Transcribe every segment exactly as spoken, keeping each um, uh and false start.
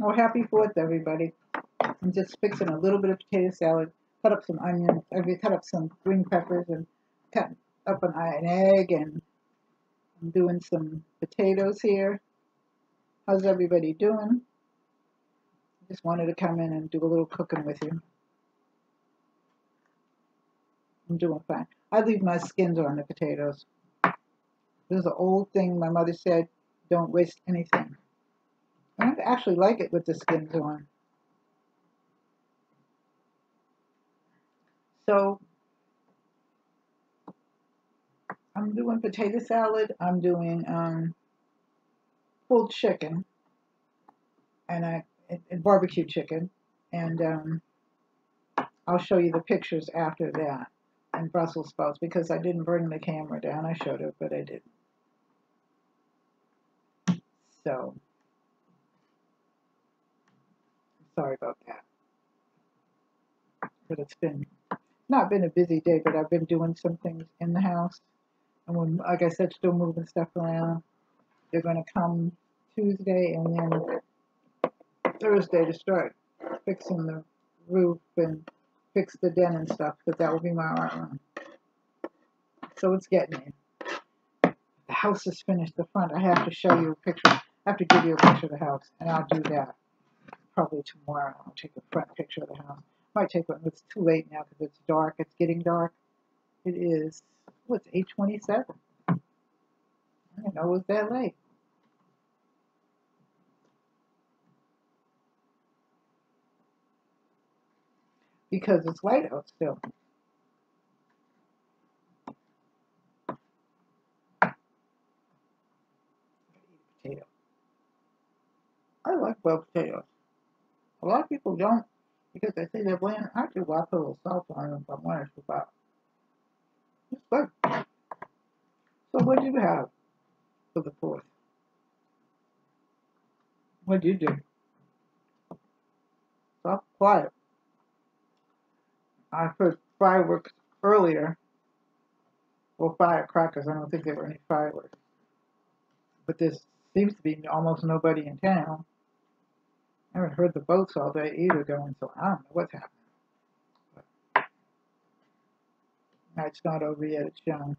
Well, happy fourth, everybody. I'm just fixing a little bit of potato salad, cut up some onions, I mean, cut up some green peppers, and cut up an, an egg, and I'm doing some potatoes here. How's everybody doing? Just wanted to come in and do a little cooking with you. I'm doing fine. I leave my skins on the potatoes. There's an old thing my mother said, don't waste anything. I actually like it with the skins on. So, I'm doing potato salad. I'm doing um, pulled chicken. And I and barbecue chicken. And um, I'll show you the pictures after that. And Brussels sprouts, because I didn't bring the camera down. I showed it, but I didn't. So, sorry about that. But it's been, not been a busy day, but I've been doing some things in the house. And when, like I said, still moving stuff around. They're going to come Tuesday and then Thursday to start fixing the roof and fix the den and stuff, because that will be my art room. So it's getting there. The house is finished, the front. I have to show you a picture. I have to give you a picture of the house, and I'll do that probably tomorrow. I'll take a front picture of the house. Might take one. It's too late now because it's dark. It's getting dark. It is, oh, it's eight twenty-seven. I didn't know it was that late. Because it's light out still. Potato. I like boiled potatoes. A lot of people don't, because they say they're bland. I do. I put a little salt on them if I wanted to, but it's good. So what do you have for the fourth? What do you do? Stop quiet. I heard fireworks earlier. Well, firecrackers. I don't think there were any fireworks. But there seems to be almost nobody in town. I haven't heard the boats all day either going, so I don't know what's happening. But, no, it's not over yet. It's young.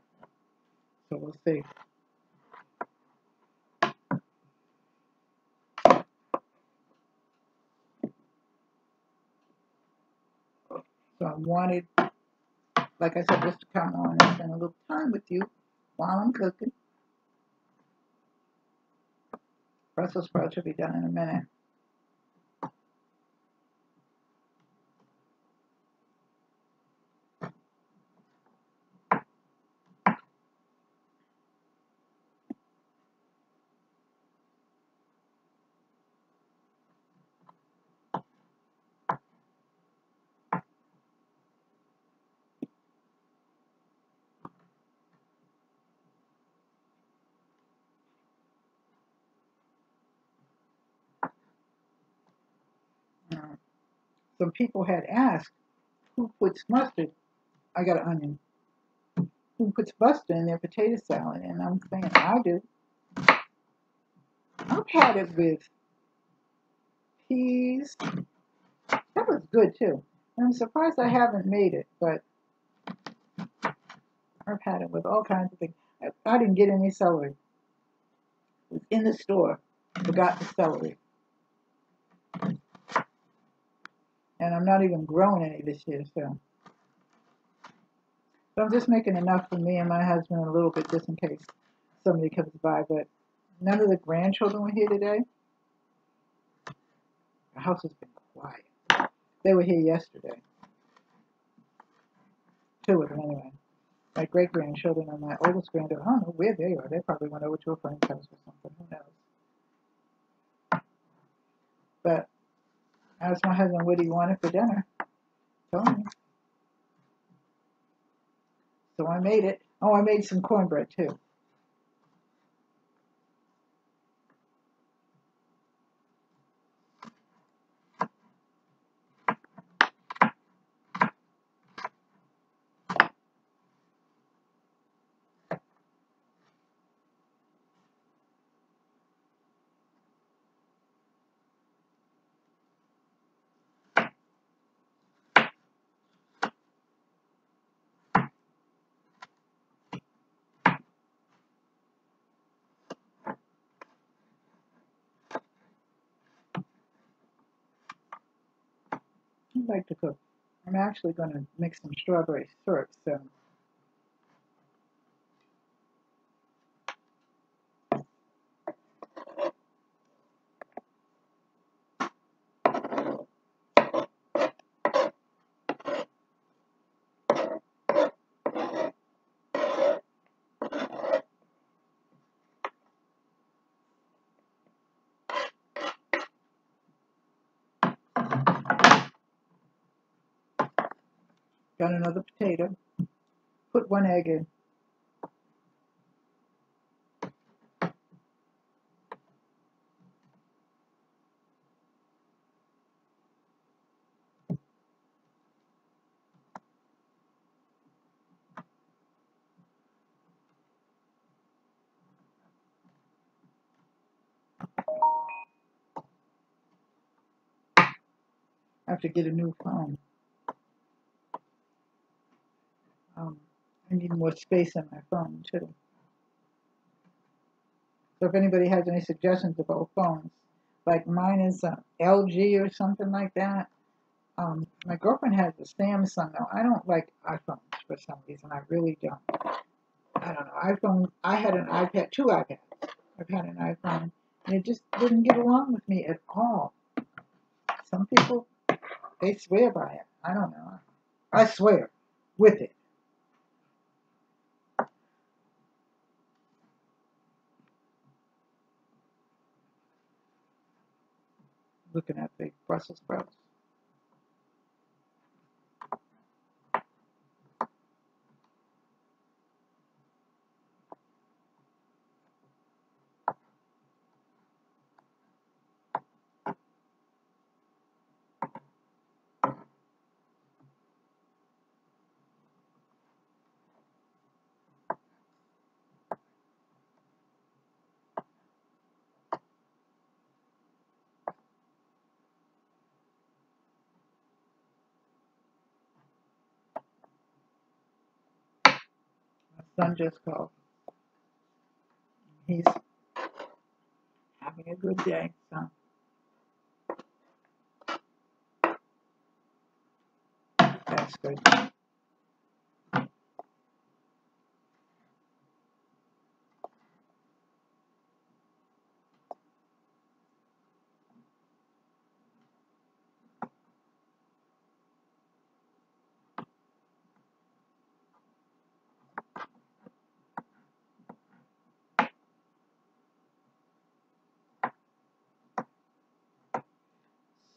So we'll see. So I wanted, like I said, just to come on and spend a little time with you while I'm cooking. Brussels sprouts should be done in a minute. Some people had asked, who puts mustard? I got an onion. Who puts mustard in their potato salad? And I'm saying, I do. I've had it with peas. That was good, too. And I'm surprised I haven't made it, but I've had it with all kinds of things. I, I didn't get any celery. It was in the store. Forgot the celery. And I'm not even growing any this year, so. But I'm just making enough for me and my husband a little bit, just in case somebody comes by. But none of the grandchildren were here today. The house has been quiet. They were here yesterday. Two of them, anyway. My great-grandchildren and my oldest granddaughter. I don't know where they are. They probably went over to a friend's house or something. Who knows? But I asked my husband, what he wanted for dinner. He told me. So I made it. Oh, I made some cornbread, too. do like to cook. I'm actually going to make some strawberry syrup, so got another potato, put one egg in. I have to get a new phone. Um, I need more space on my phone, too. So if anybody has any suggestions about phones, like mine is a L G or something like that. Um, my girlfriend has a Samsung, though. I don't like iPhones for some reason. I really don't. I don't know. iPhone, I had an iPad, two iPads. I've had an iPhone, and it just didn't get along with me at all. Some people, they swear by it. I don't know. I swear with it. Looking at the Brussels sprouts. Son just called. He's having a good day, so. That's good.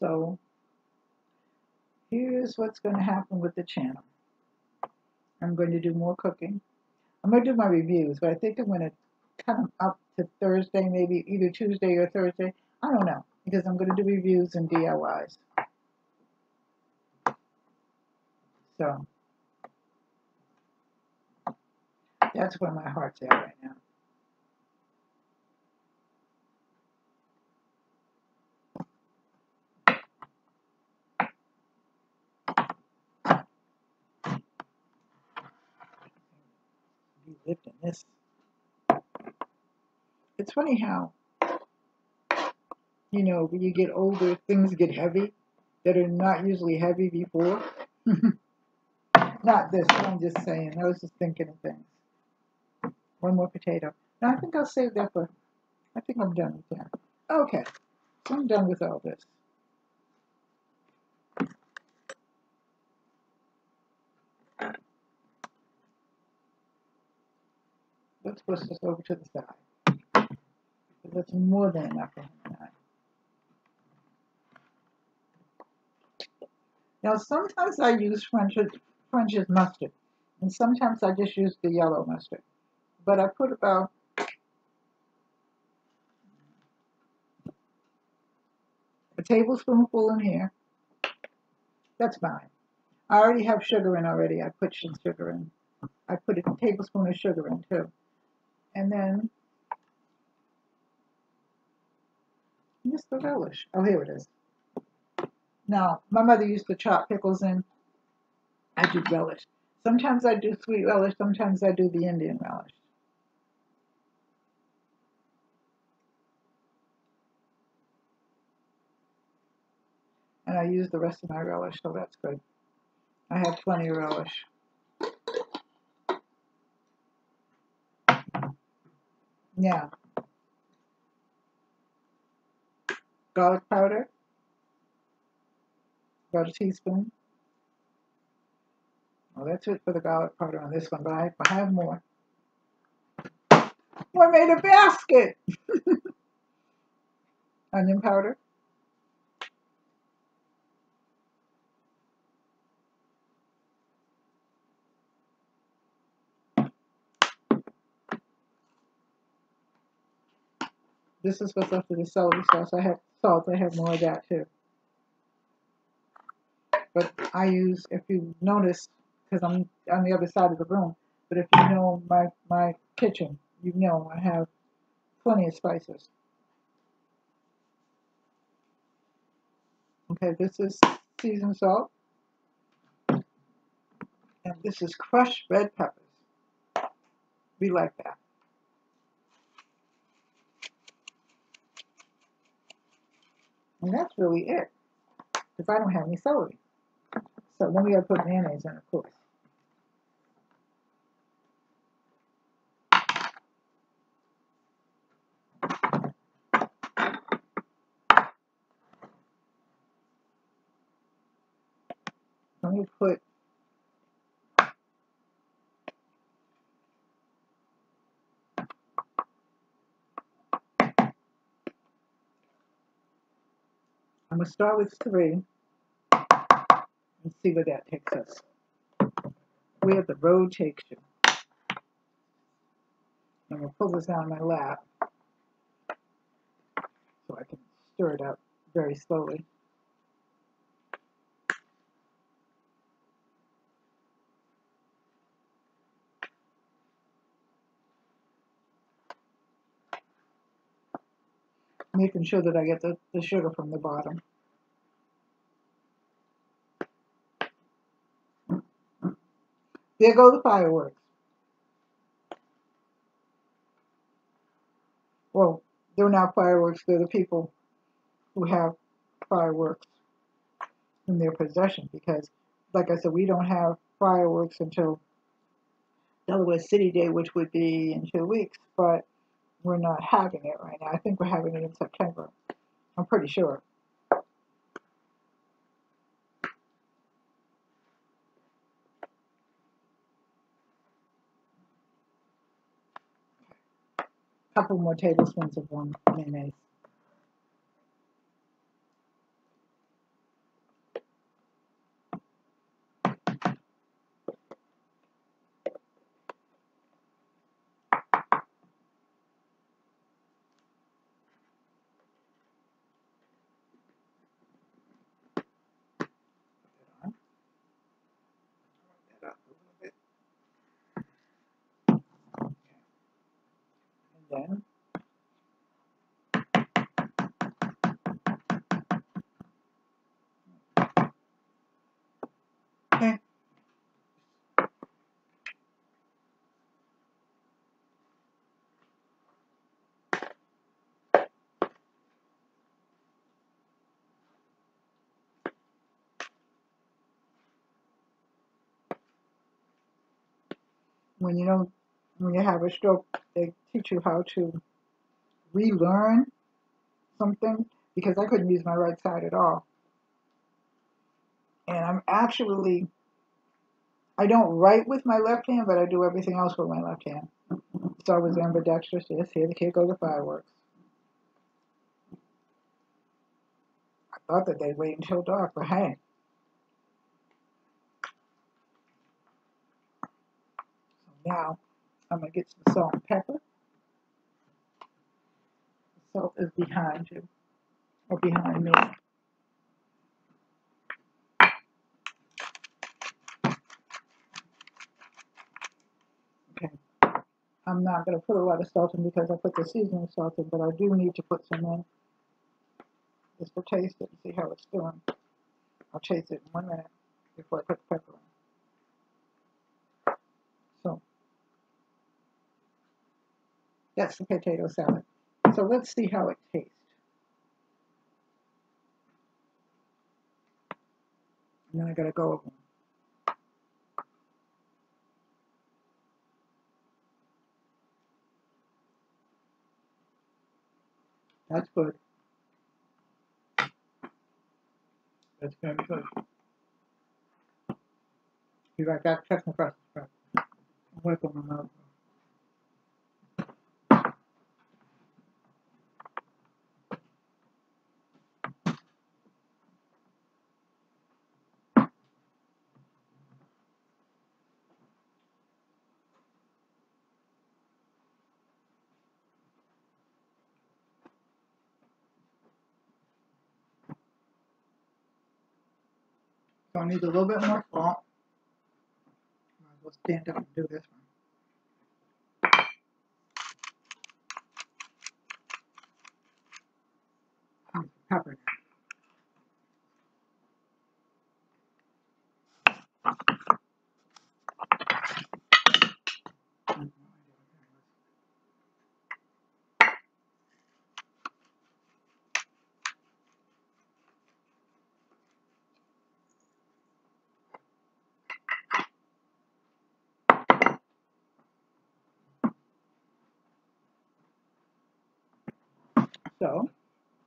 So here's what's going to happen with the channel. I'm going to do more cooking. I'm going to do my reviews, but I think I'm going to cut them up to Thursday, maybe either Tuesday or Thursday. I don't know, because I'm going to do reviews and D I Ys. So that's where my heart's at right now. Lived in this. It's funny how, you know, when you get older, things get heavy that are not usually heavy before. Not this, I'm just saying. I was just thinking of things. One more potato. Now, I think I'll save that for, I think I'm done with that. Okay, so I'm done with all this. Let's push this over to the side, because that's more than enough for him now. Now, sometimes I use French's, French's mustard, and sometimes I just use the yellow mustard. But I put about, a tablespoonful in here. That's fine. I already have sugar in already. I put some sugar in. I put a tablespoon of sugar in, too. And then, where's the relish? Oh, here it is. Now, my mother used to chop pickles in. I do relish. Sometimes I do sweet relish. Sometimes I do the Indian relish. and I used the rest of my relish, so that's good. I have plenty of relish. Now, garlic powder, about a teaspoon. Well, that's it for the garlic powder on this one, but I have more. Oh, I made a basket! Onion powder. This is what's left of the celery sauce. I have salt. I have more of that too. But I use, if you notice, because I'm on the other side of the room, but if you know my, my kitchen, you know I have plenty of spices. Okay, this is seasoned salt. And this is crushed red peppers. We like that. And that's really it, because I don't have any celery. So then we gotta put mayonnaise in, of course. Let me put I'm going to start with three and see where that takes us, where the road takes you. I'm going to pull this down my lap so I can stir it up very slowly. Making sure that I get the, the sugar from the bottom. There go the fireworks. Well, they're not fireworks. They're the people who have fireworks in their possession. Because, like I said, we don't have fireworks until Delaware City Day, which would be in two weeks. But we're not having it right now. I think we're having it in September. I'm pretty sure. A couple more tablespoons of warm mayonnaise. Then okay. When you don't when you have a stroke, they teach you how to relearn something, because I couldn't use my right side at all. And I'm actually, I don't write with my left hand, but I do everything else with my left hand. So I was ambidextrous. Yes, here the kid go to fireworks. I thought that they'd wait until dark, but hey. So now, I'm going to get some salt and pepper. The salt is behind you, or behind me. Okay. I'm not going to put a lot of salt in because I put the seasoning salt in, but I do need to put some in just to taste it and see how it's doing. I'll taste it in one minute before I put the pepper in. That's the potato salad. So let's see how it tastes. Now I gotta go over. That's good. That's very good. You got that checking across the front. I'm working on that. So I need a little bit more salt. I'll go stand up and do this one. Oh, pepper. So,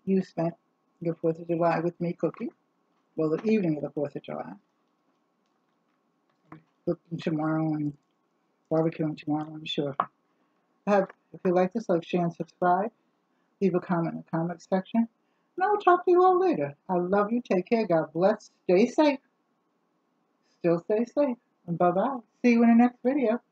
you spent your fourth of July with me cooking. Well, the evening of the fourth of July. Cooking tomorrow and barbecuing tomorrow, I'm sure. Have, if you like this, like, share, and subscribe. Leave a comment in the comment section. And I will talk to you all later. I love you. Take care. God bless. Stay safe. Still stay safe. And bye-bye. See you in the next video.